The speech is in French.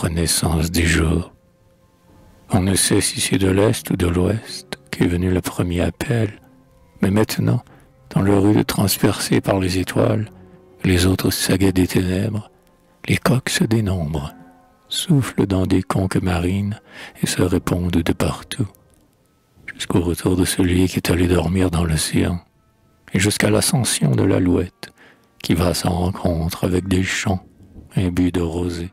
renaissance du jour. On ne sait si c'est de l'Est ou de l'Ouest qu'est venu le premier appel, mais maintenant, dans le rude transpercé par les étoiles, les autres saguets des ténèbres, les coqs se dénombrent, soufflent dans des conques marines et se répondent de partout, jusqu'au retour de celui qui est allé dormir dans l'océan, et jusqu'à l'ascension de l'alouette, qui va à sa rencontre avec des chants imbus de rosée.